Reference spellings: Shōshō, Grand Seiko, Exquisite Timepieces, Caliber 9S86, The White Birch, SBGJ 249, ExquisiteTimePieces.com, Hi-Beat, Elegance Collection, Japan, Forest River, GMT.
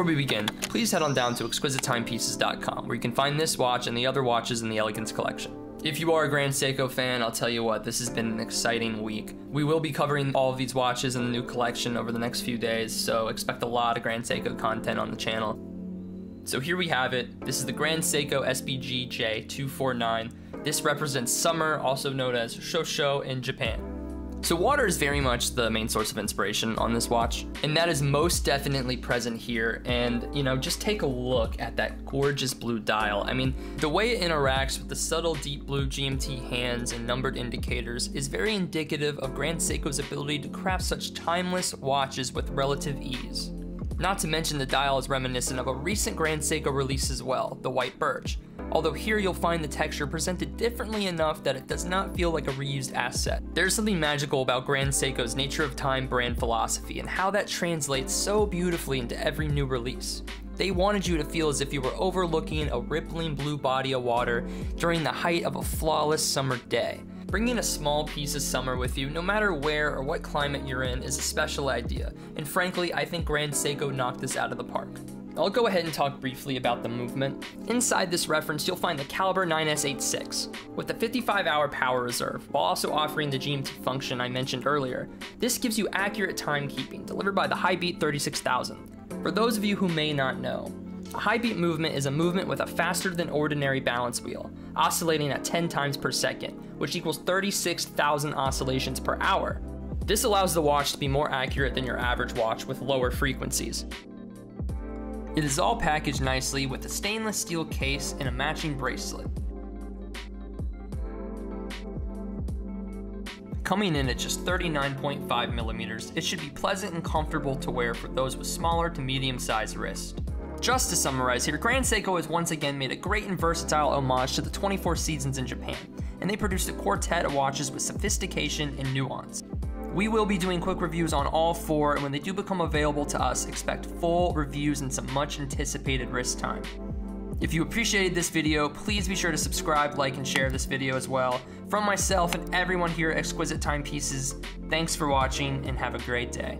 Before we begin, please head on down to ExquisiteTimePieces.com, where you can find this watch and the other watches in the Elegance Collection. If you are a Grand Seiko fan, I'll tell you what, this has been an exciting week. We will be covering all of these watches in the new collection over the next few days, so expect a lot of Grand Seiko content on the channel. So here we have it. This is the Grand Seiko SBGJ 249. This represents summer, also known as Shōshō in Japan. So water is very much the main source of inspiration on this watch, and that is most definitely present here. And, you know, just take a look at that gorgeous blue dial. I mean, the way it interacts with the subtle deep blue GMT hands and numbered indicators is very indicative of Grand Seiko's ability to craft such timeless watches with relative ease. Not to mention the dial is reminiscent of a recent Grand Seiko release as well, The White Birch. Although here you'll find the texture presented differently enough that it does not feel like a reused asset. There's something magical about Grand Seiko's Nature of Time brand philosophy and how that translates so beautifully into every new release. They wanted you to feel as if you were overlooking a rippling blue body of water during the height of a flawless summer day. Bringing a small piece of summer with you, no matter where or what climate you're in, is a special idea, and frankly, I think Grand Seiko knocked this out of the park. I'll go ahead and talk briefly about the movement. Inside this reference, you'll find the Caliber 9S86 with a 55-hour power reserve, while also offering the GMT function I mentioned earlier. This gives you accurate timekeeping, delivered by the Hi-Beat 36000. For those of you who may not know, a Hi-Beat movement is a movement with a faster-than-ordinary balance wheel, oscillating at 10 times per second, which equals 36,000 oscillations per hour. This allows the watch to be more accurate than your average watch with lower frequencies. It is all packaged nicely with a stainless steel case and a matching bracelet. Coming in at just 39.5 millimeters, it should be pleasant and comfortable to wear for those with smaller to medium-sized wrists. Just to summarize here, Grand Seiko has once again made a great and versatile homage to the 24 seasons in Japan, and they produced a quartet of watches with sophistication and nuance. We will be doing quick reviews on all four, and when they do become available to us, expect full reviews and some much anticipated wrist time. If you appreciated this video, please be sure to subscribe, like, and share this video as well. From myself and everyone here at Exquisite Timepieces, thanks for watching and have a great day.